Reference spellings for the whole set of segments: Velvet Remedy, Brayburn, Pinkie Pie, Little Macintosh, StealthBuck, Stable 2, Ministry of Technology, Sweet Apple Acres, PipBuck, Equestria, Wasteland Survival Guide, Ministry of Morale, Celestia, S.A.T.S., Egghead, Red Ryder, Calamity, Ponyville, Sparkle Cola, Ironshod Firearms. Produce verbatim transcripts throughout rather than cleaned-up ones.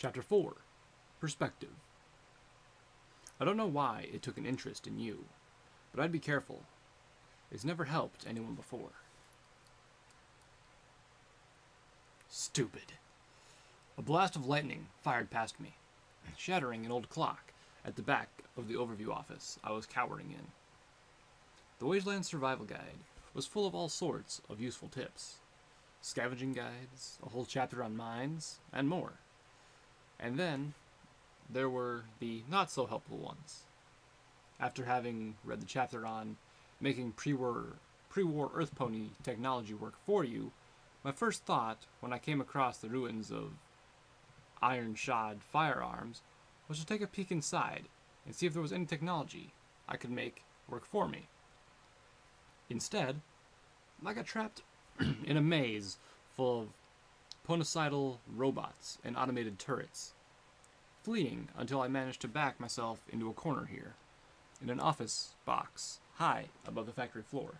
Chapter four, Perspective. I don't know why it took an interest in you, but I'd be careful. It's never helped anyone before. Stupid. A blast of lightning fired past me, shattering an old clock at the back of the overview office I was cowering in. The Wasteland Survival Guide was full of all sorts of useful tips. Scavenging guides, a whole chapter on mines, and more. And then, there were the not-so-helpful ones. After having read the chapter on making pre-war pre-war Earth Pony technology work for you, my first thought when I came across the ruins of Ironshod Firearms was to take a peek inside and see if there was any technology I could make work for me. Instead, I got trapped in a maze full of ponicidal robots and automated turrets, fleeing until I managed to back myself into a corner here, in an office box high above the factory floor,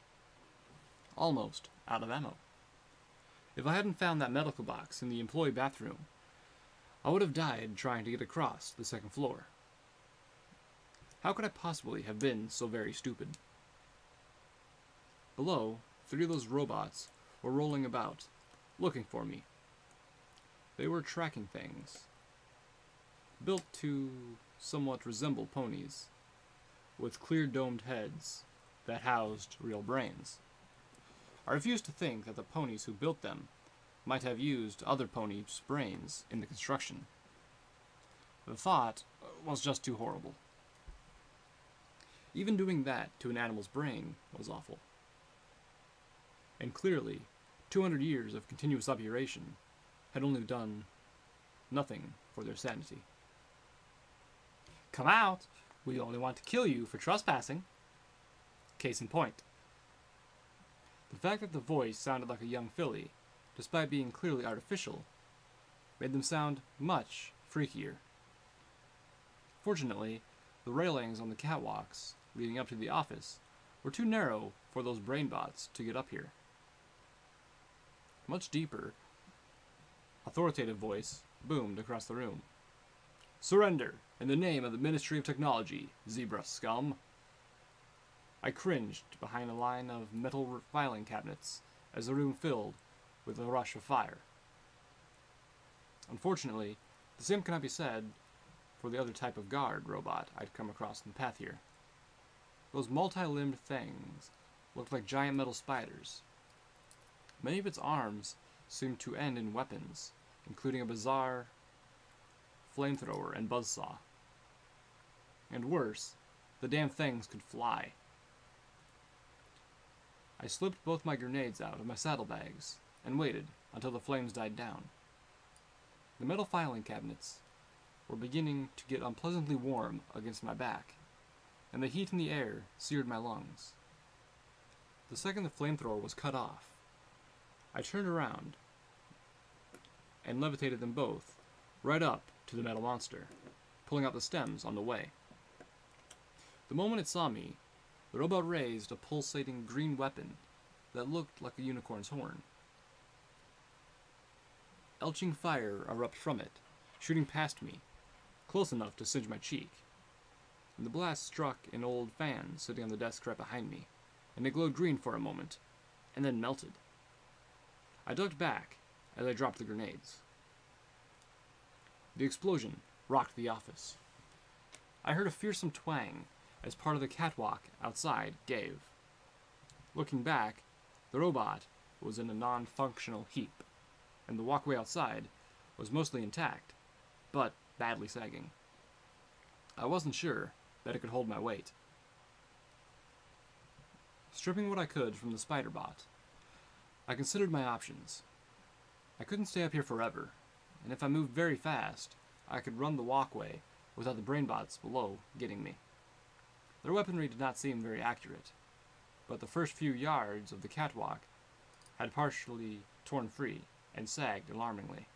almost out of ammo. If I hadn't found that medical box in the employee bathroom, I would have died trying to get across the second floor. How could I possibly have been so very stupid? Below, three of those robots were rolling about, looking for me. They were tracking things, built to somewhat resemble ponies, with clear domed heads that housed real brains. I refused to think that the ponies who built them might have used other ponies' brains in the construction. The thought was just too horrible. Even doing that to an animal's brain was awful. And clearly, two hundred years of continuous operation had only done nothing for their sanity. Come out! We only want to kill you for trespassing. Case in point. The fact that the voice sounded like a young filly, despite being clearly artificial, made them sound much freakier. Fortunately, the railings on the catwalks leading up to the office were too narrow for those brain bots to get up here. Much deeper, authoritative voice boomed across the room. Surrender in the name of the Ministry of Technology, zebra scum. I cringed behind a line of metal filing cabinets as the room filled with a rush of fire. Unfortunately, the same cannot be said for the other type of guard robot I'd come across in the path here. Those multi-limbed things looked like giant metal spiders. Many of its arms seemed to end in weapons, including a bizarre flamethrower and buzzsaw. And worse, the damn things could fly. I slipped both my grenades out of my saddlebags and waited until the flames died down. The metal filing cabinets were beginning to get unpleasantly warm against my back, and the heat in the air seared my lungs. The second the flamethrower was cut off, I turned around and levitated them both right up to the metal monster, pulling out the stems on the way. The moment it saw me, the robot raised a pulsating green weapon that looked like a unicorn's horn. Elching fire erupted from it, shooting past me, close enough to singe my cheek. And the blast struck an old fan sitting on the desk right behind me, and it glowed green for a moment, and then melted. I ducked back as I dropped the grenades. The explosion rocked the office. I heard a fearsome twang as part of the catwalk outside gave. Looking back, the robot was in a non-functional heap, and the walkway outside was mostly intact, but badly sagging. I wasn't sure that it could hold my weight. Stripping what I could from the spider bot, I considered my options. I couldn't stay up here forever, and if I moved very fast, I could run the walkway without the brainbots below getting me. Their weaponry did not seem very accurate, but the first few yards of the catwalk had partially torn free and sagged alarmingly.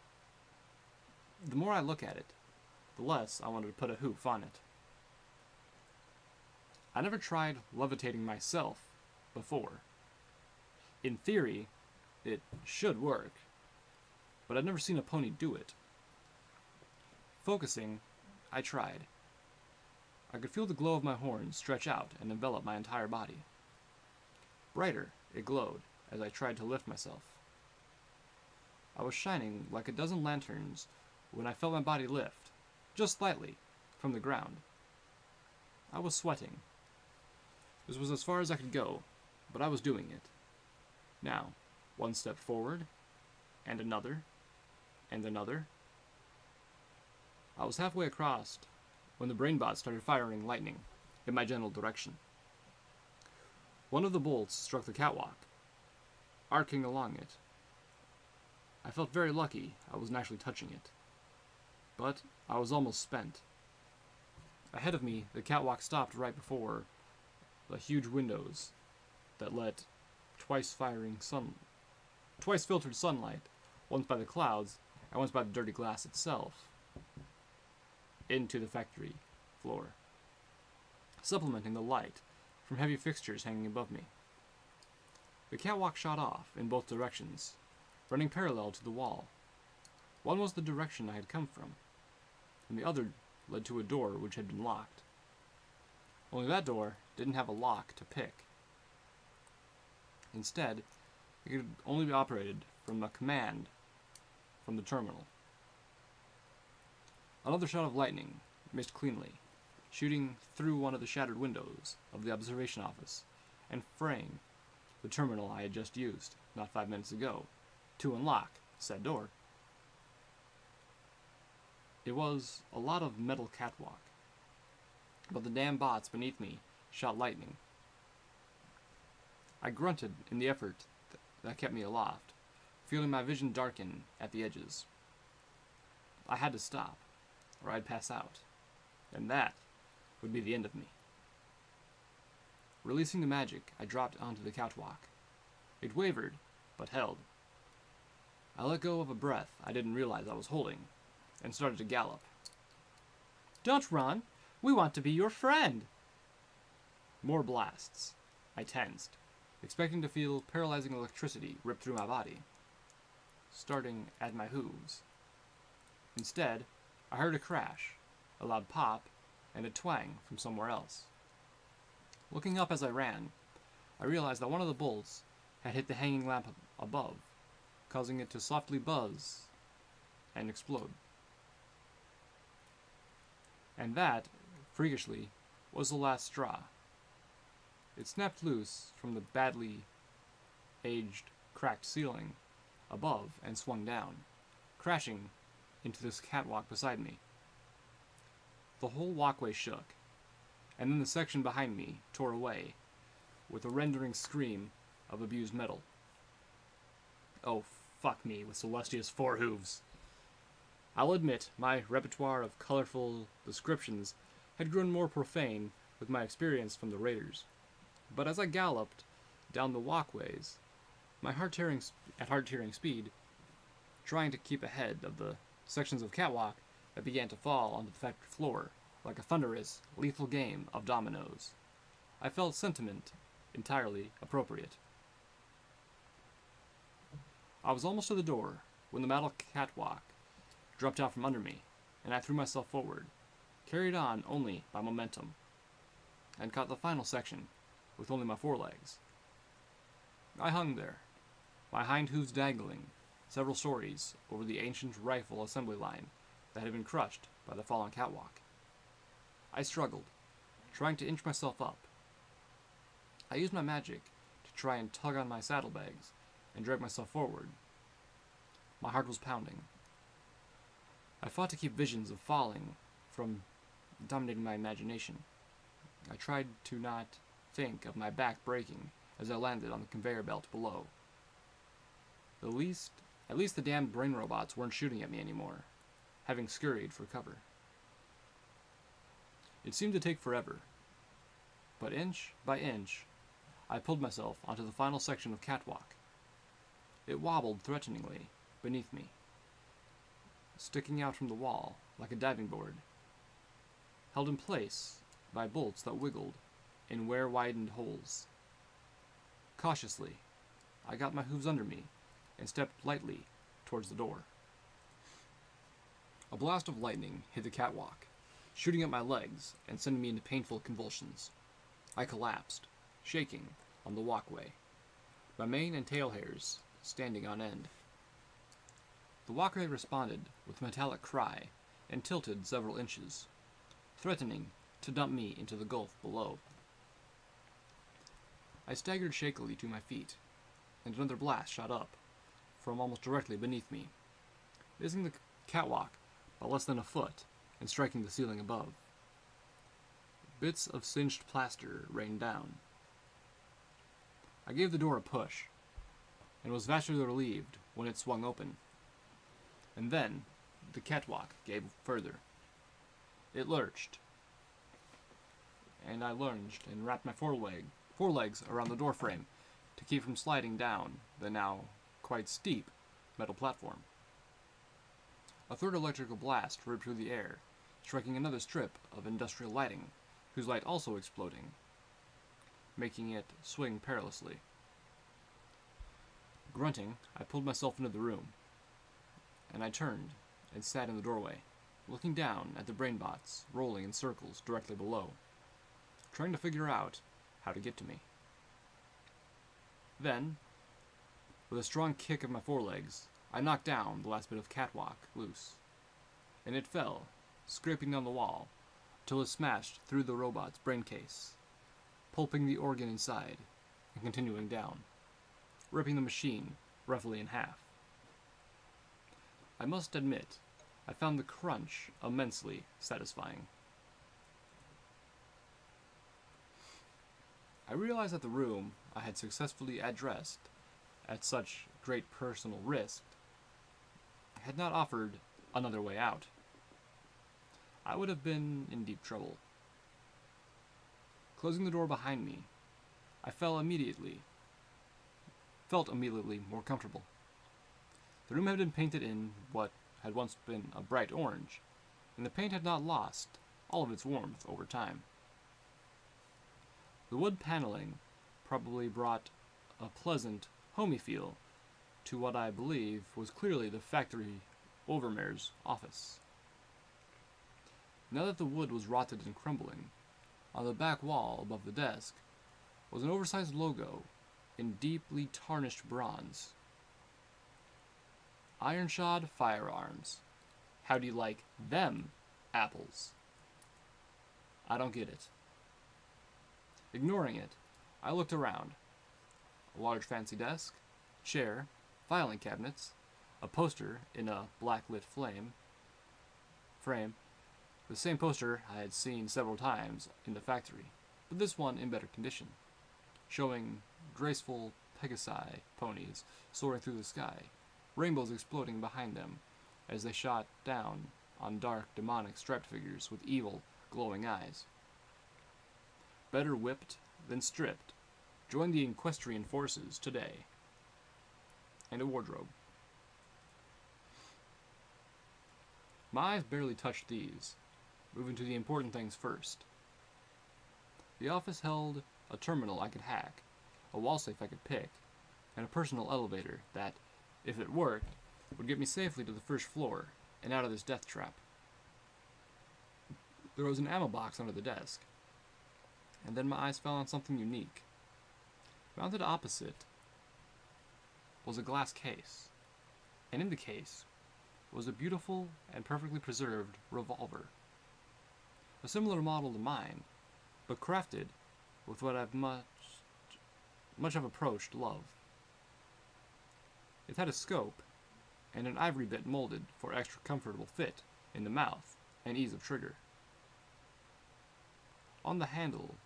The more I look at it, the less I wanted to put a hoof on it. I never tried levitating myself before. In theory, it should work, but I've never seen a pony do it. Focusing, I tried. I could feel the glow of my horn stretch out and envelop my entire body. Brighter, it glowed, as I tried to lift myself. I was shining like a dozen lanterns when I felt my body lift, just slightly, from the ground. I was sweating. This was as far as I could go, but I was doing it. Now, one step forward, and another, and another. I was halfway across when the brainbot started firing lightning in my general direction. One of the bolts struck the catwalk, arcing along it. I felt very lucky I wasn't actually touching it, but I was almost spent. Ahead of me, the catwalk stopped right before the huge windows that let twice firing sun, twice filtered sunlight, once by the clouds and once by the dirty glass itself, into the factory floor, supplementing the light from heavy fixtures hanging above me. The catwalk shot off in both directions, running parallel to the wall. One was the direction I had come from, and the other led to a door which had been locked. Only that door didn't have a lock to pick. Instead, it could only be operated from a command from the terminal. Another shot of lightning missed cleanly, shooting through one of the shattered windows of the observation office and fraying the terminal I had just used not five minutes ago to unlock said door. It was a lot of metal catwalk, but the damn bots beneath me shot lightning. I grunted in the effort th that kept me aloft, feeling my vision darken at the edges. I had to stop, or I'd pass out, and that would be the end of me. Releasing the magic, I dropped onto the catwalk. It wavered, but held. I let go of a breath I didn't realize I was holding, and started to gallop. "Don't run! We want to be your friend!" More blasts. I tensed, expecting to feel paralyzing electricity rip through my body, starting at my hooves. Instead, I heard a crash, a loud pop, and a twang from somewhere else. Looking up as I ran, I realized that one of the bolts had hit the hanging lamp above, causing it to softly buzz and explode. And that, freakishly, was the last straw. It snapped loose from the badly aged, cracked ceiling above and swung down, crashing into this catwalk beside me. The whole walkway shook, and then the section behind me tore away with a rending scream of abused metal. Oh, fuck me with Celestia's four hooves. I'll admit my repertoire of colorful descriptions had grown more profane with my experience from the raiders, but as I galloped down the walkways, my heart-tearing at heart-tearing speed, trying to keep ahead of the sections of catwalk that began to fall onto the factory floor like a thunderous, lethal game of dominoes, I felt sentiment entirely appropriate. I was almost to the door when the metal catwalk dropped out from under me, and I threw myself forward, carried on only by momentum, and caught the final section with only my forelegs. I hung there, my hind hooves dangling several stories over the ancient rifle assembly line that had been crushed by the fallen catwalk. I struggled, trying to inch myself up. I used my magic to try and tug on my saddlebags and drag myself forward. My heart was pounding. I fought to keep visions of falling from dominating my imagination. I tried to not think of my back breaking as I landed on the conveyor belt below. The least, at least the damned brain robots weren't shooting at me anymore, having scurried for cover. It seemed to take forever, but inch by inch, I pulled myself onto the final section of catwalk. It wobbled threateningly beneath me, sticking out from the wall like a diving board, held in place by bolts that wiggled in wear-widened holes. Cautiously, I got my hooves under me and stepped lightly towards the door. A blast of lightning hit the catwalk, shooting at my legs and sending me into painful convulsions. I collapsed, shaking, on the walkway, my mane and tail hairs standing on end. The walkway responded with a metallic cry and tilted several inches, threatening to dump me into the gulf below. I staggered shakily to my feet, and another blast shot up from almost directly beneath me, missing the catwalk by less than a foot and striking the ceiling above. Bits of singed plaster rained down. I gave the door a push, and was vastly relieved when it swung open. And then, the catwalk gave further. It lurched, and I lunged and wrapped my foreleg, forelegs around the doorframe to keep from sliding down the now quite steep metal platform. A third electrical blast ripped through the air, striking another strip of industrial lighting, whose light also exploding, making it swing perilously. Grunting, I pulled myself into the room, and I turned and sat in the doorway, looking down at the brainbots rolling in circles directly below, trying to figure out how to get to me. Then, with a strong kick of my forelegs, I knocked down the last bit of catwalk loose, and it fell, scraping down the wall, till it smashed through the robot's brain case, pulping the organ inside and continuing down, ripping the machine roughly in half. I must admit, I found the crunch immensely satisfying. I realized that the room I had successfully addressed at such great personal risk had not offered another way out. I would have been in deep trouble. Closing the door behind me, I fell immediately, felt immediately more comfortable. The room had been painted in what had once been a bright orange, and the paint had not lost all of its warmth over time. The wood paneling probably brought a pleasant, homey feel to what I believe was clearly the factory overmare's office. Now that the wood was rotted and crumbling, on the back wall above the desk was an oversized logo in deeply tarnished bronze. Ironshod Firearms. How do you like them apples? I don't get it. Ignoring it, I looked around. A large fancy desk, chair, filing cabinets, a poster in a black-lit flame, frame, the same poster I had seen several times in the factory, but this one in better condition, showing graceful Pegasi ponies soaring through the sky, rainbows exploding behind them as they shot down on dark, demonic striped figures with evil, glowing eyes. Better whipped than stripped, join the Equestrian forces today. And a wardrobe. My eyes barely touched these, moving to the important things first. The office held a terminal I could hack, a wall safe I could pick, and a personal elevator that, if it worked, it would get me safely to the first floor and out of this death trap. There was an ammo box under the desk, and then my eyes fell on something unique. Mounted opposite was a glass case, and in the case was a beautiful and perfectly preserved revolver. A similar model to mine, but crafted with what I've much, much have approached love. It had a scope and an ivory bit molded for extra comfortable fit in the mouth and ease of trigger. On the handle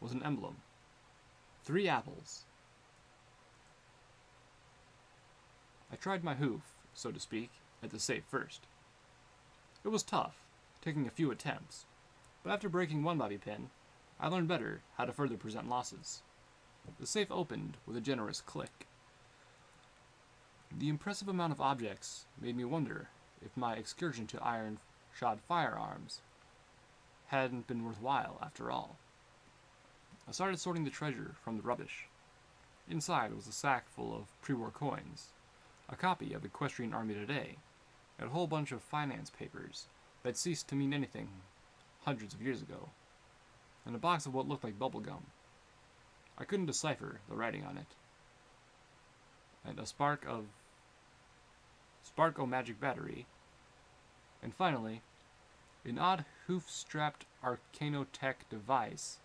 was an emblem, three apples. I tried my hoof, so to speak, at the safe first. It was tough, taking a few attempts, but after breaking one bobby pin, I learned better how to further present losses. The safe opened with a generous click. The impressive amount of objects made me wonder if my excursion to Ironshod Firearms hadn't been worthwhile after all. I started sorting the treasure from the rubbish. Inside was a sack full of pre-war coins, a copy of Equestrian Army Today, and a whole bunch of finance papers that ceased to mean anything hundreds of years ago, and a box of what looked like bubblegum. I couldn't decipher the writing on it, and a spark of Sparkle magic battery, and finally, an odd hoof-strapped arcanotech device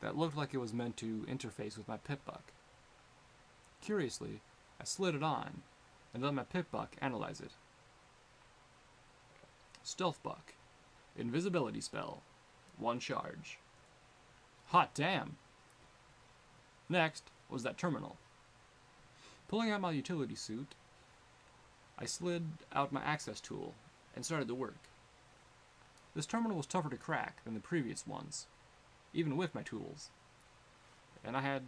that looked like it was meant to interface with my PipBuck. Curiously, I slid it on and let my PipBuck analyze it. StealthBuck. Invisibility spell. One charge. Hot damn! Next was that terminal. Pulling out my utility suit, I slid out my access tool and started to work. This terminal was tougher to crack than the previous ones, even with my tools, and I had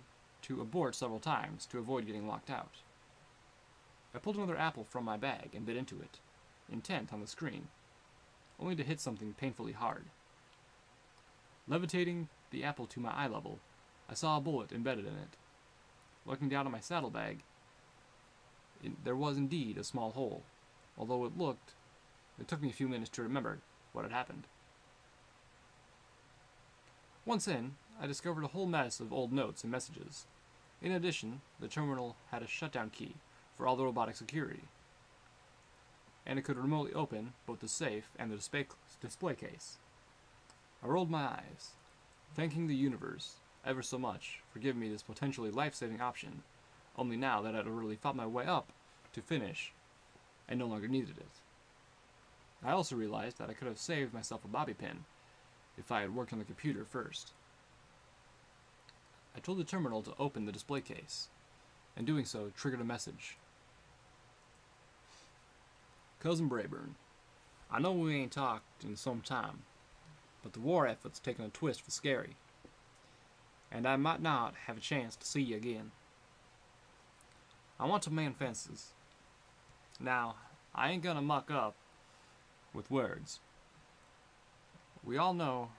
to abort several times to avoid getting locked out. I pulled another apple from my bag and bit into it, intent on the screen, only to hit something painfully hard. Levitating the apple to my eye level, I saw a bullet embedded in it. Looking down at my saddlebag, it, there was indeed a small hole, although it looked, it took me a few minutes to remember what had happened. Once in, I discovered a whole mess of old notes and messages. In addition, the terminal had a shutdown key for all the robotic security, and it could remotely open both the safe and the display, display case. I rolled my eyes, thanking the universe ever so much for giving me this potentially life-saving option, only now that I'd already fought my way up to finish and no longer needed it. I also realized that I could have saved myself a bobby pin if I had worked on the computer first. I told the terminal to open the display case, and doing so triggered a message. Cousin Brayburn, I know we ain't talked in some time, but the war effort's taking a twist for scary, and I might not have a chance to see you again. I want to man fences. Now, I ain't gonna muck up with words. We all know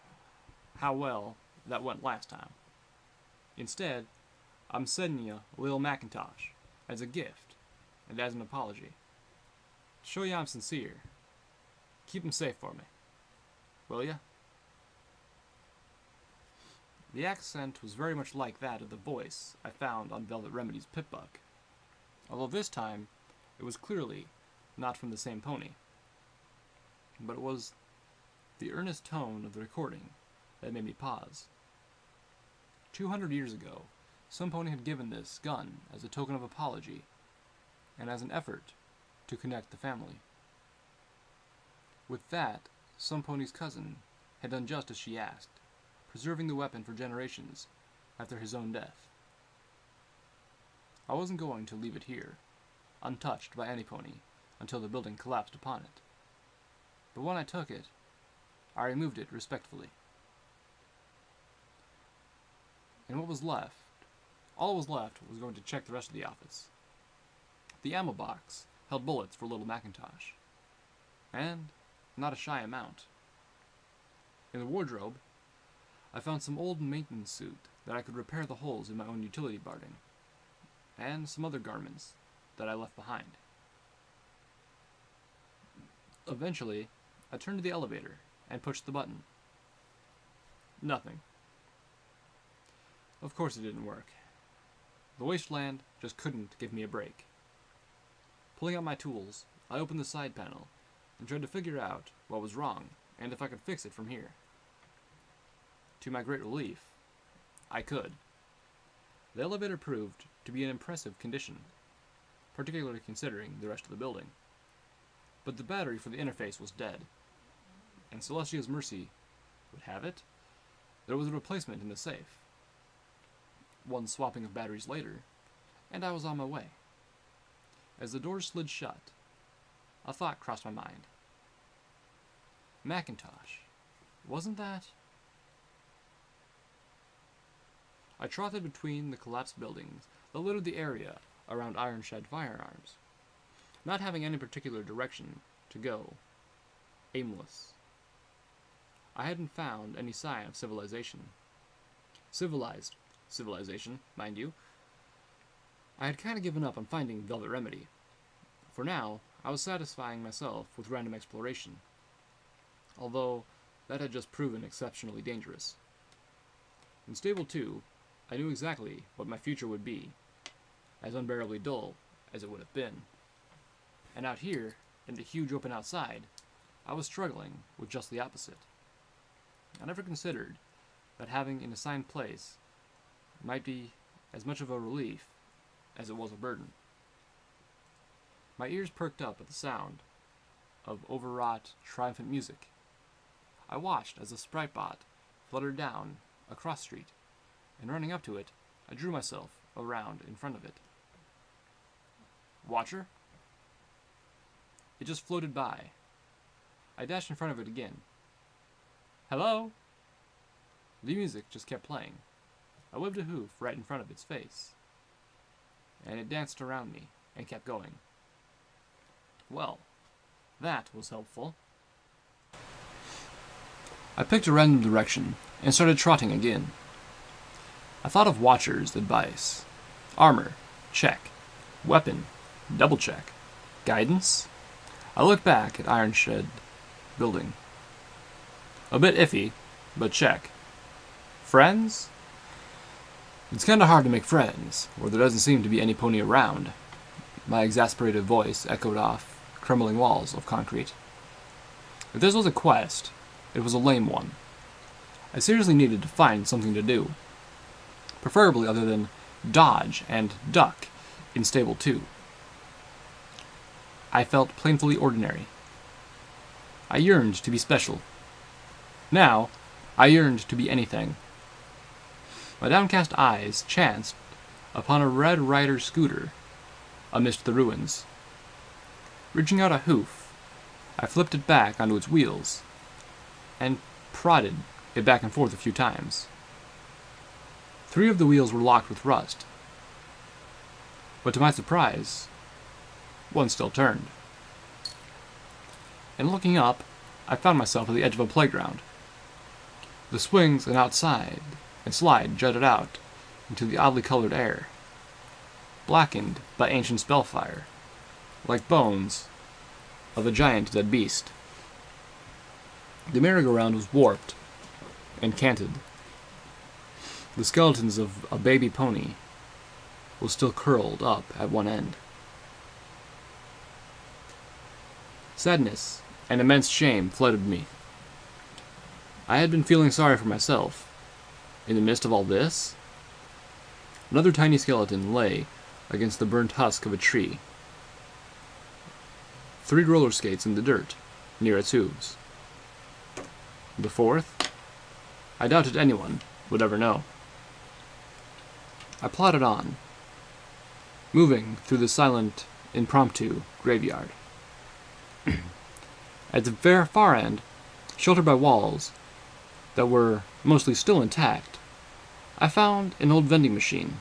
how well that went last time. Instead, I'm sending you Lil Macintosh as a gift and as an apology. To show you I'm sincere, keep him safe for me, will ya? The accent was very much like that of the voice I found on Velvet Remedy's PipBuck, although this time it was clearly not from the same pony, but it was the earnest tone of the recording that made me pause. Two hundred years ago, some pony had given this gun as a token of apology and as an effort to connect the family. With that, some pony's cousin had done just as she asked, preserving the weapon for generations after his own death. I wasn't going to leave it here, untouched by any pony, until the building collapsed upon it. But when I took it, I removed it respectfully. And what was left, all that was left was going to check the rest of the office. The ammo box held bullets for Little Macintosh, and not a shy amount. In the wardrobe, I found some old maintenance suit that I could repair the holes in my own utility barding, and some other garments that I left behind. Eventually, I turned to the elevator and pushed the button. Nothing. Of course it didn't work. The wasteland just couldn't give me a break. Pulling out my tools, I opened the side panel and tried to figure out what was wrong and if I could fix it from here. To my great relief, I could. The elevator proved to be in impressive condition, particularly considering the rest of the building. But the battery for the interface was dead, and Celestia's mercy would have it, there was a replacement in the safe. One swapping of batteries later, and I was on my way. As the door slid shut, a thought crossed my mind. Macintosh, wasn't that? I trotted between the collapsed buildings that littered the area around Ironshod Firearms, not having any particular direction to go, aimless. I hadn't found any sign of civilization. Civilized civilization, mind you. I had kind of given up on finding Velvet Remedy. For now, I was satisfying myself with random exploration, although that had just proven exceptionally dangerous. In Stable two, I knew exactly what my future would be, as unbearably dull as it would have been. And out here, in the huge open outside, I was struggling with just the opposite. I never considered that having an assigned place might be as much of a relief as it was a burden. My ears perked up at the sound of overwrought, triumphant music. I watched as a sprite bot fluttered down a cross street, and running up to it, I drew myself around in front of it. Watcher? It just floated by. I dashed in front of it again. Hello? The music just kept playing. I whipped a hoof right in front of its face, and it danced around me and kept going. Well, that was helpful. I picked a random direction and started trotting again. I thought of Watcher's advice. Armor, check. Weapon, double check. Guidance? I looked back at Ironshed building. A bit iffy, but check. Friends? It's kinda hard to make friends, or there doesn't seem to be any pony around. My exasperated voice echoed off crumbling walls of concrete. If this was a quest, it was a lame one. I seriously needed to find something to do, preferably other than dodge and duck in Stable two. I felt painfully ordinary. I yearned to be special. Now, I yearned to be anything. My downcast eyes chanced upon a Red Ryder scooter amidst the ruins. Reaching out a hoof, I flipped it back onto its wheels and prodded it back and forth a few times. Three of the wheels were locked with rust, but to my surprise, one still turned. And looking up, I found myself at the edge of a playground. The swings and outside and slide jutted out into the oddly colored air, blackened by ancient spellfire, like bones of a giant dead beast. The merry-go-round was warped and canted. The skeletons of a baby pony was still curled up at one end. Sadness and immense shame flooded me. I had been feeling sorry for myself. In the midst of all this, another tiny skeleton lay against the burnt husk of a tree, three roller skates in the dirt near its hooves. The fourth, I doubted anyone would ever know. I plodded on, moving through the silent, impromptu graveyard. At the very far end, sheltered by walls that were mostly still intact, I found an old vending machine.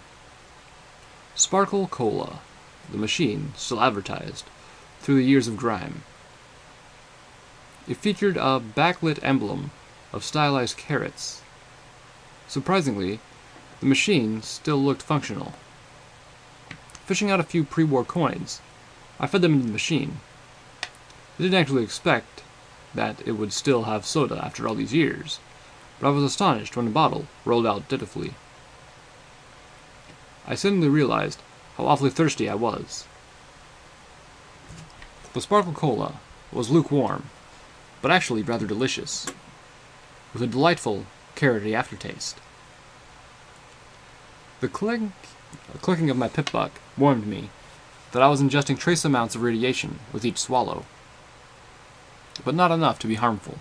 Sparkle Cola, the machine still advertised through the years of grime. It featured a backlit emblem of stylized carrots. Surprisingly, the machine still looked functional. Fishing out a few pre-war coins, I fed them into the machine. I didn't actually expect that it would still have soda after all these years, but I was astonished when the bottle rolled out dutifully. I suddenly realized how awfully thirsty I was. The Sparkle Cola was lukewarm, but actually rather delicious, with a delightful, carroty aftertaste. The clink, the clicking of my PipBuck warned me that I was ingesting trace amounts of radiation with each swallow, but not enough to be harmful.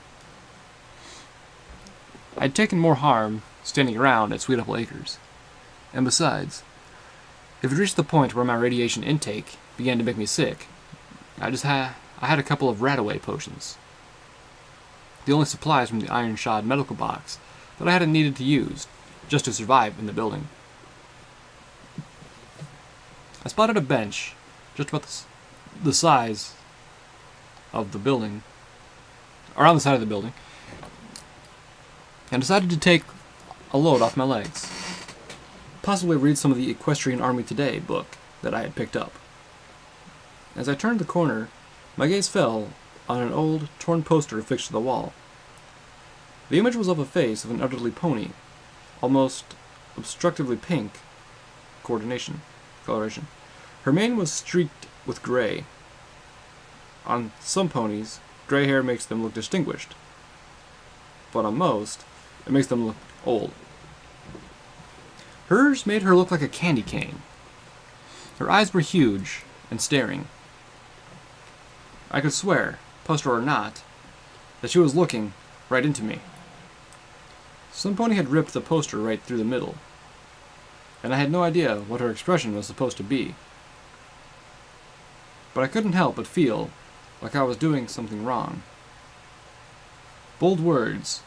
I'd taken more harm standing around at Sweet Apple Acres, and besides, if it reached the point where my radiation intake began to make me sick, I just had I had a couple of rat-away potions. The only supplies from the Ironshod medical box that I hadn't needed to use just to survive in the building. I spotted a bench just about the, the size of the building, or on the side of the building, and decided to take a load off my legs. Possibly read some of the Equestrian Army Today book that I had picked up. As I turned the corner My gaze fell on an old, torn poster fixed to the wall. The image was of a face of an elderly pony, almost obstructively pink coordination, coloration. Her mane was streaked with gray. On some ponies, gray hair makes them look distinguished, but on most, it makes them look old. Hers made her look like a candy cane. Her eyes were huge and staring. I could swear, poster or not, that she was looking right into me. Some pony had ripped the poster right through the middle, and I had no idea what her expression was supposed to be. But I couldn't help but feel like I was doing something wrong. Bold words,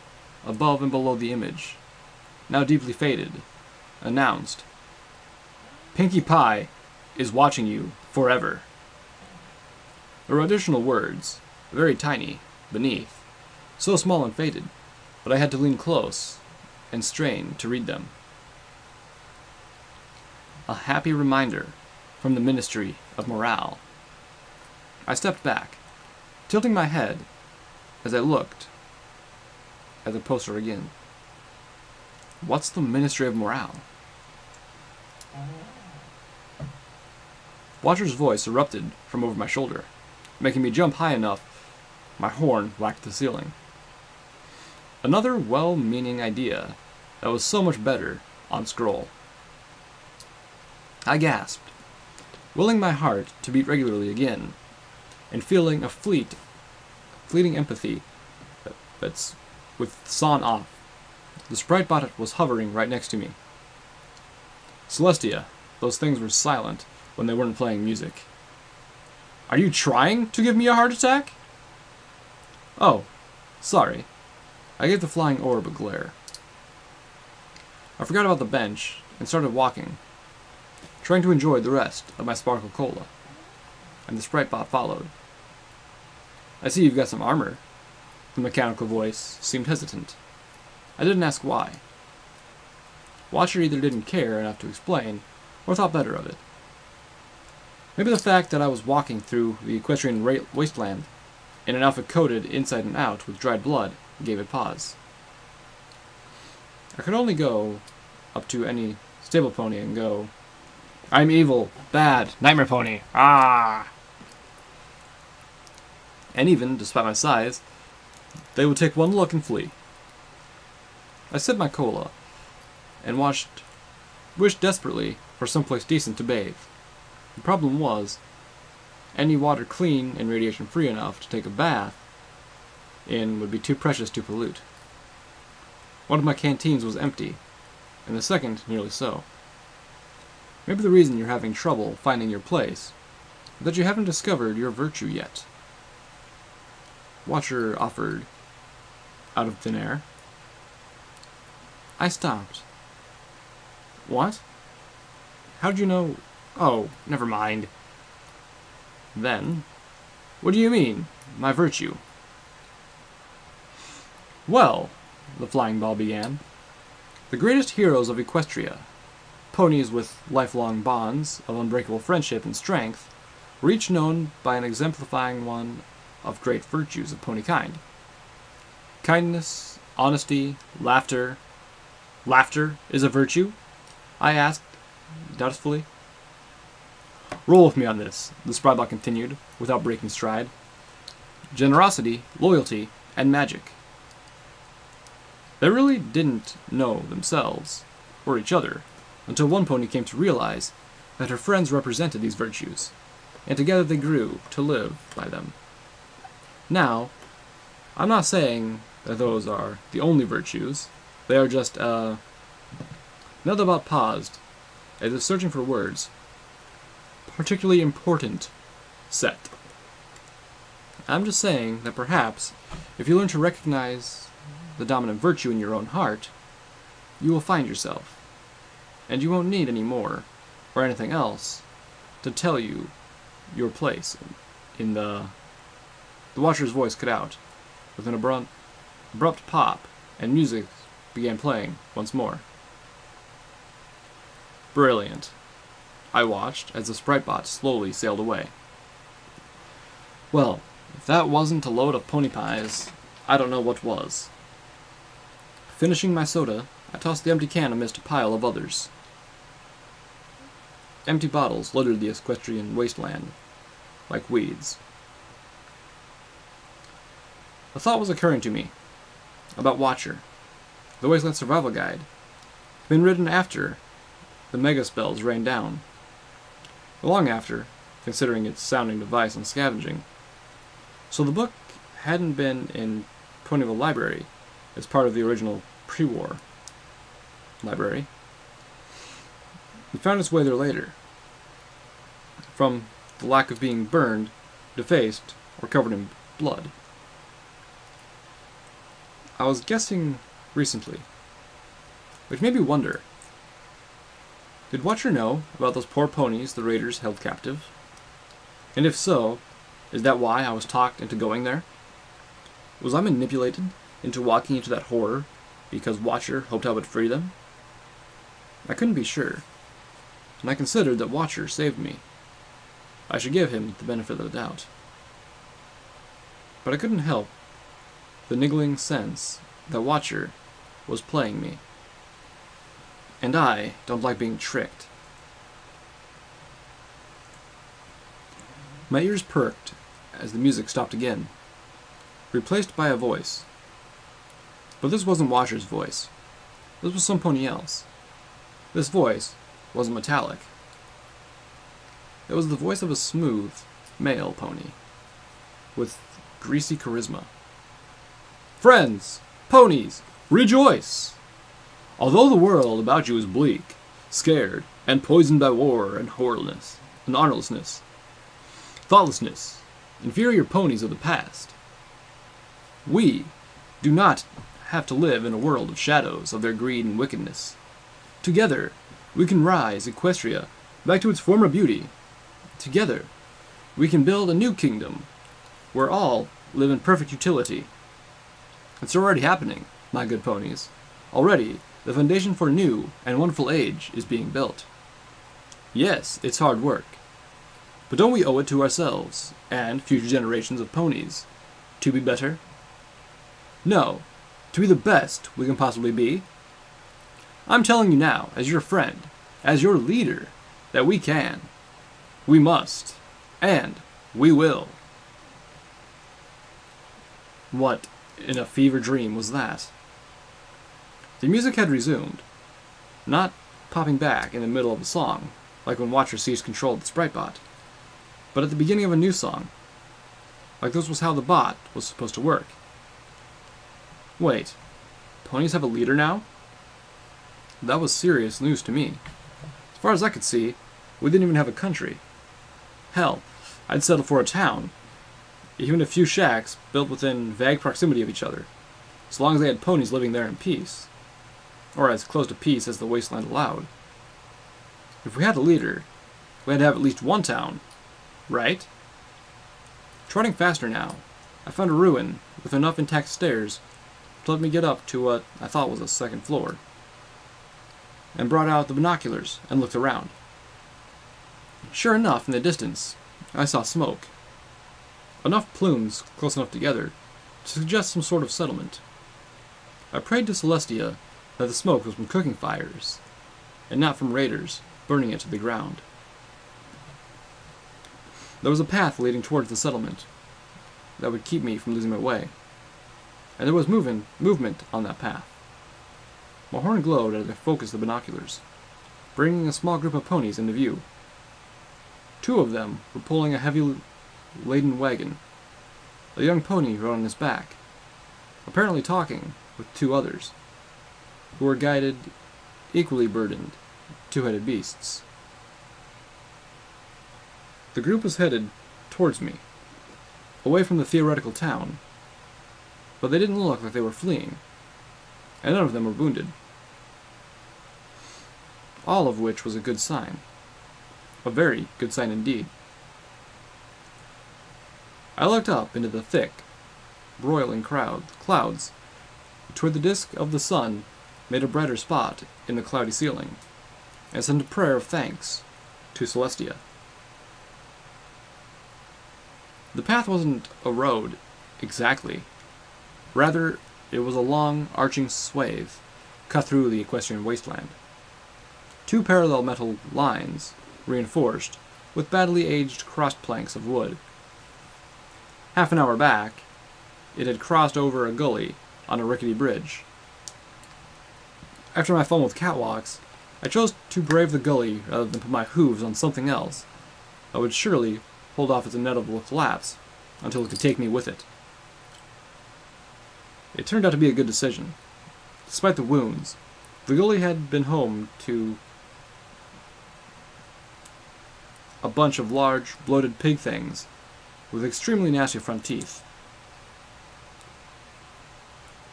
above and below the image, now deeply faded, announced, "Pinkie Pie is watching you forever." There were additional words, very tiny, beneath, so small and faded, but I had to lean close and strain to read them. A happy reminder from the Ministry of Morale. I stepped back, tilting my head as I looked at the poster again. What's the Ministry of Morale? Watcher's voice erupted from over my shoulder, making me jump high enough my horn whacked the ceiling. Another well-meaning idea that was so much better on scroll. I gasped, willing my heart to beat regularly again, and feeling a fleet, fleeting empathy that's with San off. The sprite bot was hovering right next to me. Celestia, those things were silent when they weren't playing music. Are you trying to give me a heart attack? Oh, sorry. I gave the flying orb a glare. I forgot about the bench and started walking, trying to enjoy the rest of my Sparkle Cola. And the sprite bot followed. "I see you've got some armor." The mechanical voice seemed hesitant. I didn't ask why. Watcher either didn't care enough to explain, or thought better of it. Maybe the fact that I was walking through the equestrian wasteland in an outfit coated inside and out with dried blood gave it pause. I could only go up to any stable pony and go, "I'm evil, bad, nightmare pony, ah!" And even, despite my size, they would take one look and flee. I sipped my cola and watched, wished desperately for someplace decent to bathe. The problem was, any water clean and radiation-free enough to take a bath in would be too precious to pollute. One of my canteens was empty, and the second nearly so. Maybe the reason you're having trouble finding your place is that you haven't discovered your virtue yet. Watcher offered out of thin air. I stopped. What? How'd you know? Oh, never mind. Then, what do you mean, my virtue? Well, the flying ball began, the greatest heroes of Equestria, ponies with lifelong bonds of unbreakable friendship and strength, were each known by an exemplifying one of great virtues of pony kind. Kindness, honesty, laughter. Laughter is a virtue? I asked, doubtfully. Roll with me on this, the Sprybot continued, without breaking stride. Generosity, loyalty, and magic. They really didn't know themselves, or each other, until one pony came to realize that her friends represented these virtues, and together they grew to live by them. Now, I'm not saying that those are the only virtues. They are just, uh... Netherbot paused, as if searching for words. Particularly important set. I'm just saying that perhaps, if you learn to recognize the dominant virtue in your own heart, you will find yourself, and you won't need any more, or anything else, to tell you your place in the... The Watcher's voice cut out, with an abrupt, abrupt pop, and music began playing once more. Brilliant. I watched as the sprite bot slowly sailed away. Well, if that wasn't a load of pony pies, I don't know what was. Finishing my soda, I tossed the empty can amidst a pile of others. Empty bottles littered the equestrian wasteland, like weeds. A thought was occurring to me about Watcher, the Wasteland Survival Guide, been written after the mega spells rained down. Long after, considering its sounding device on scavenging. So the book hadn't been in Ponyville Library as part of the original pre-war library. It found its way there later, from the lack of being burned, defaced, or covered in blood. I was guessing recently, which made me wonder, did Watcher know about those poor ponies the raiders held captive? And if so, is that why I was talked into going there? Was I manipulated into walking into that horror because Watcher hoped I would free them? I couldn't be sure, and I considered that Watcher saved me. I should give him the benefit of the doubt. But I couldn't help the niggling sense that Watcher was playing me. And I don't like being tricked. My ears perked as the music stopped again, replaced by a voice. But this wasn't Watcher's voice. This was somebody else. This voice wasn't metallic. It was the voice of a smooth, male pony, with greasy charisma. Friends, ponies, rejoice! Although the world about you is bleak, scared, and poisoned by war and horrorlessness, and honorlessness, thoughtlessness, inferior ponies of the past, we do not have to live in a world of shadows of their greed and wickedness. Together, we can rise Equestria back to its former beauty. Together, we can build a new kingdom where all live in perfect utility. It's already happening, my good ponies. Already, the foundation for a new and wonderful age is being built. Yes, it's hard work, but don't we owe it to ourselves and future generations of ponies to be better? No, to be the best we can possibly be. I'm telling you now, as your friend, as your leader, that we can, we must, and we will. What in a fever dream was that? The music had resumed, not popping back in the middle of a song, like when Watcher seized control of the sprite bot, but at the beginning of a new song, like this was how the bot was supposed to work. Wait, ponies have a leader now? That was serious news to me. As far as I could see, we didn't even have a country. Hell, I'd settle for a town, even a few shacks built within vague proximity of each other, as long as they had ponies living there in peace, or as close to peace as the wasteland allowed. If we had a leader, we had to have at least one town, right? Trotting faster now, I found a ruin with enough intact stairs to let me get up to what I thought was a second floor, and brought out the binoculars and looked around. Sure enough, in the distance, I saw smoke. Enough plumes close enough together to suggest some sort of settlement. I prayed to Celestia that the smoke was from cooking fires, and not from raiders burning it to the ground. There was a path leading towards the settlement that would keep me from losing my way, and there was moving, movement on that path. My horn glowed as I focused the binoculars, bringing a small group of ponies into view. Two of them were pulling a heavily laden wagon. A young pony rode on his back, apparently talking with two others, who were guided, equally burdened, two-headed beasts. The group was headed towards me, away from the theoretical town, but they didn't look like they were fleeing, and none of them were wounded. All of which was a good sign. A very good sign indeed. I looked up into the thick, broiling crowd, clouds, toward the disk of the sun made a brighter spot in the cloudy ceiling, and sent a prayer of thanks to Celestia. The path wasn't a road, exactly. Rather, it was a long, arching swathe, cut through the equestrian wasteland. Two parallel metal lines, reinforced, with badly aged crossed planks of wood. Half an hour back, it had crossed over a gully on a rickety bridge. After my fun with catwalks, I chose to brave the gully rather than put my hooves on something else that would surely hold off its inevitable collapse until it could take me with it. It turned out to be a good decision. Despite the wounds, the gully had been home to a bunch of large, bloated pig things with extremely nasty front teeth.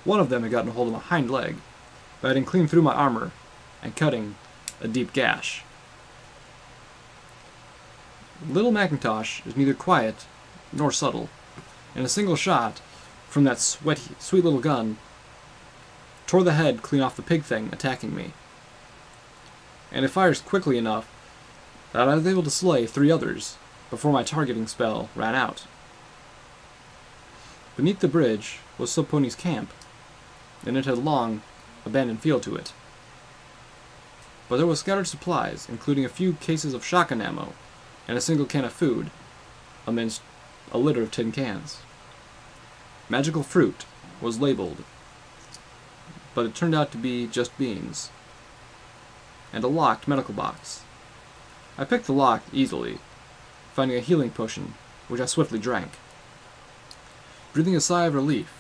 One of them had gotten a hold of my hind leg, biting clean through my armor and cutting a deep gash. Little Macintosh is neither quiet nor subtle, and a single shot from that sweaty, sweet little gun tore the head clean off the pig thing attacking me. And it fires quickly enough that I was able to slay three others before my targeting spell ran out. Beneath the bridge was Sub Pony's camp, and it had long abandoned field to it. But there was scattered supplies, including a few cases of shotgun ammo and a single can of food, amidst a litter of tin cans. Magical fruit was labeled, but it turned out to be just beans, and a locked medical box. I picked the lock easily, finding a healing potion, which I swiftly drank, breathing a sigh of relief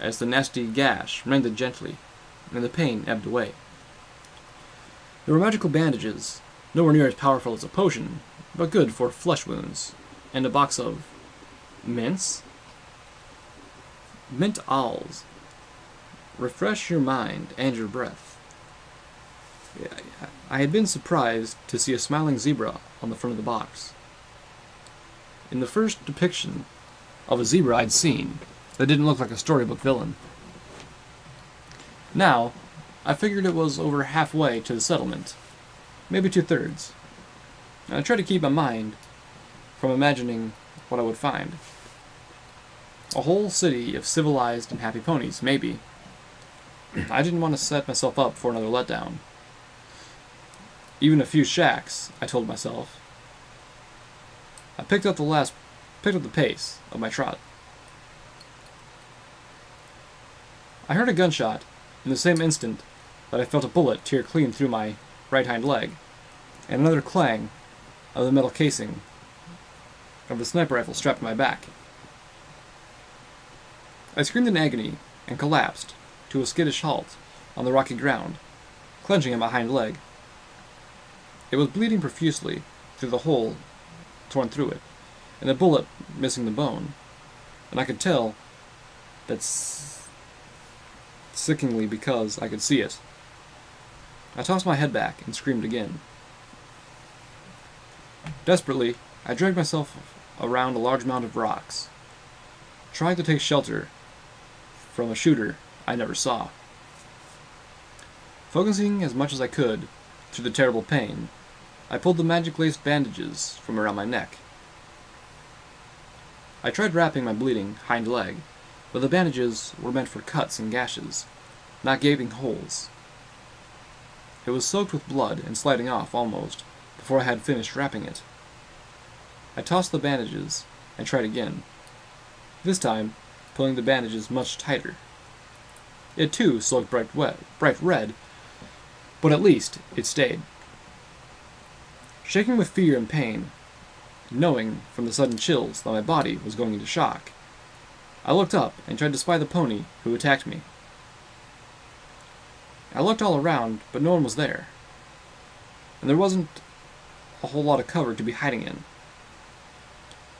as the nasty gash mended gently and the pain ebbed away. There were magical bandages, nowhere near as powerful as a potion, but good for flesh wounds, and a box of mints? Mint owls. Refresh your mind and your breath. I had been surprised to see a smiling zebra on the front of the box. In the first depiction of a zebra I'd seen that didn't look like a storybook villain. Now, I figured it was over halfway to the settlement, maybe two-thirds. I tried to keep my mind from imagining what I would find. A whole city of civilized and happy ponies, maybe. I didn't want to set myself up for another letdown. Even a few shacks, I told myself. I picked up the last, picked up the pace of my trot. I heard a gunshot in the same instant that I felt a bullet tear clean through my right hind leg, and another clang of the metal casing of the sniper rifle strapped to my back. I screamed in agony and collapsed to a skittish halt on the rocky ground, clenching at my hind leg. It was bleeding profusely through the hole torn through it, and the bullet missing the bone, and I could tell that sickeningly because I could see it. I tossed my head back and screamed again. Desperately, I dragged myself around a large mound of rocks, trying to take shelter from a shooter I never saw. Focusing as much as I could through the terrible pain, I pulled the magic-laced bandages from around my neck. I tried wrapping my bleeding hind leg, but the bandages were meant for cuts and gashes, not gaping holes. It was soaked with blood and sliding off almost before I had finished wrapping it. I tossed the bandages and tried again, this time pulling the bandages much tighter. It too soaked bright, wet, bright red, but at least it stayed. Shaking with fear and pain, knowing from the sudden chills that my body was going into shock, I looked up and tried to spy the pony who attacked me. I looked all around, but no one was there, and there wasn't a whole lot of cover to be hiding in.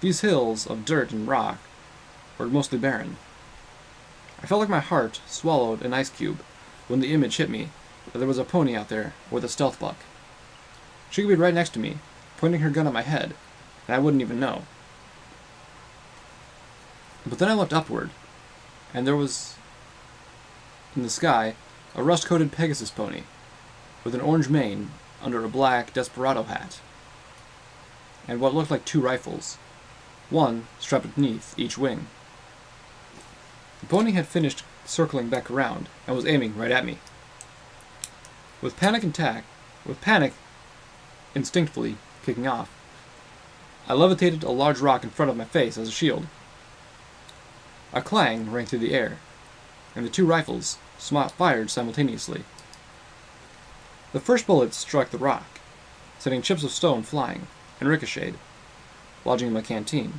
These hills of dirt and rock were mostly barren. I felt like my heart swallowed an ice cube when the image hit me that there was a pony out there with a stealth buck. She could be right next to me, pointing her gun at my head, and I wouldn't even know. But then I looked upward, and there was, in the sky, a rust-coated Pegasus pony, with an orange mane under a black Desperado hat, and what looked like two rifles, one strapped beneath each wing. The pony had finished circling back around and was aiming right at me. With panic and tack, with panic instinctively kicking off, I levitated a large rock in front of my face as a shield. A clang rang through the air, and the two rifles fired simultaneously. The first bullet struck the rock, sending chips of stone flying, and ricocheted, lodging in my canteen.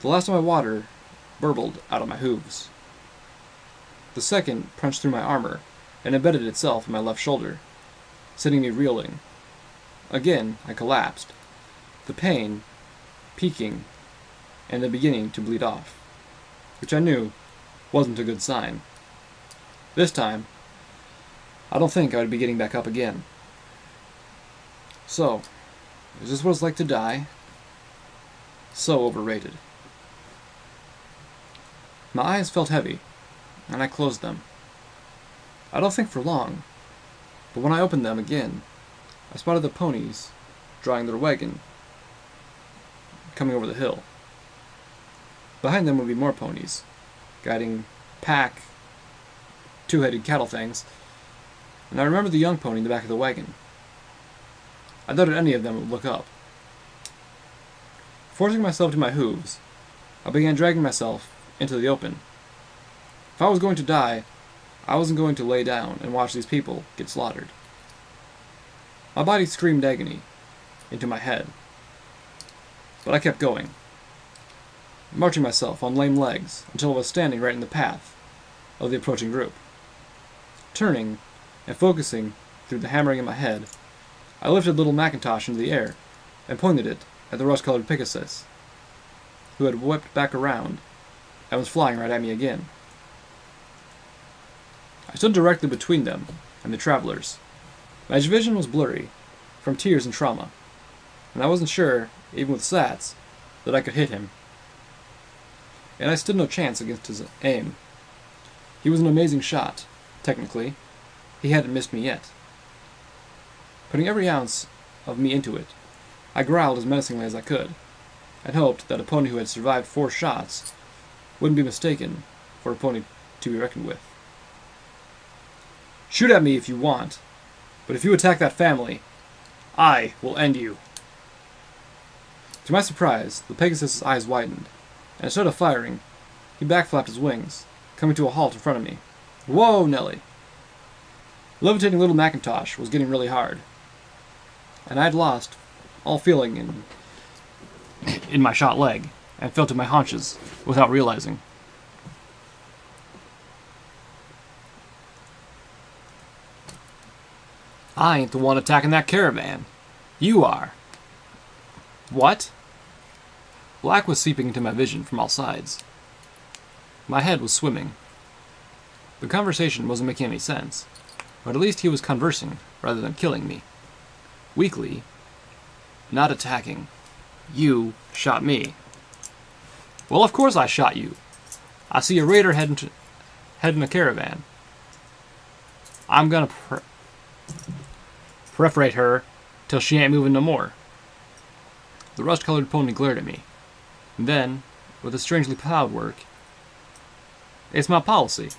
The last of my water burbled out of my hooves. The second punched through my armor and embedded itself in my left shoulder, sending me reeling. Again, I collapsed, the pain peaking and then beginning to bleed off, which I knew wasn't a good sign. This time, I don't think I would be getting back up again. So, is this what it's like to die? So overrated. My eyes felt heavy, and I closed them. I don't think for long, but when I opened them again, I spotted the ponies drawing their wagon coming over the hill. Behind them would be more ponies, guiding pack, two-headed cattle things, and I remembered the young pony in the back of the wagon. I doubted any of them would look up. Forcing myself to my hooves, I began dragging myself into the open. If I was going to die, I wasn't going to lay down and watch these people get slaughtered. My body screamed agony into my head, but I kept going, marching myself on lame legs until I was standing right in the path of the approaching group. Turning and focusing through the hammering in my head, I lifted little Macintosh into the air and pointed it at the rust-colored Pegasus, who had whipped back around and was flying right at me again. I stood directly between them and the travelers. My vision was blurry from tears and trauma, and I wasn't sure, even with S A T S, that I could hit him. And I stood no chance against his aim. He was an amazing shot, technically. He hadn't missed me yet. Putting every ounce of me into it, I growled as menacingly as I could, and hoped that a pony who had survived four shots wouldn't be mistaken for a pony to be reckoned with. Shoot at me if you want, but if you attack that family, I will end you. To my surprise, the Pegasus' eyes widened, and instead of firing, he backflapped his wings, coming to a halt in front of me. Whoa, Nelly! Levitating little Macintosh was getting really hard, and I'd lost all feeling in, in my shot leg, and fell to my haunches without realizing. I ain't the one attacking that caravan. You are. What? Black was seeping into my vision from all sides. My head was swimming. The conversation wasn't making any sense, but at least he was conversing rather than killing me. Weakly, not attacking. You shot me. Well, of course I shot you. I see a raider heading to, heading a caravan. I'm gonna per perforate her till she ain't moving no more. The rust-colored pony glared at me. And then, with a strangely proud work, it's my policy.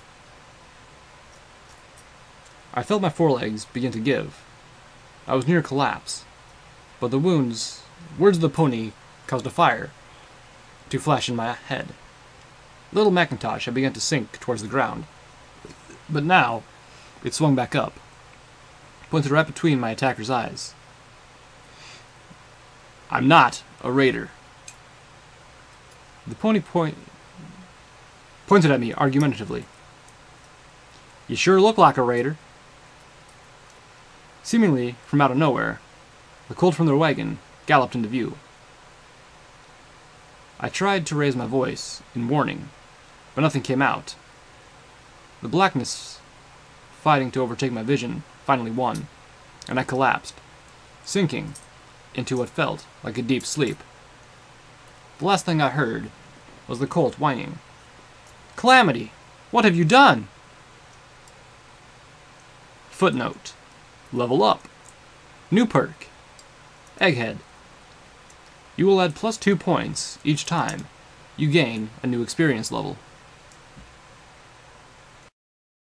I felt my forelegs begin to give. I was near collapse, but the wounds, words of the pony caused a fire to flash in my head. Little Macintosh had begun to sink towards the ground, but now it swung back up, pointed right between my attacker's eyes. I'm not a raider. The pony point, pointed at me argumentatively. You sure look like a raider. Seemingly from out of nowhere, the colt from their wagon galloped into view. I tried to raise my voice in warning, but nothing came out. The blackness, fighting to overtake my vision, finally won, and I collapsed, sinking into what felt like a deep sleep. The last thing I heard was the colt whining, "Calamity, what have you done?" Footnote. Level up. New perk. Egghead. You will add plus two points each time you gain a new experience level.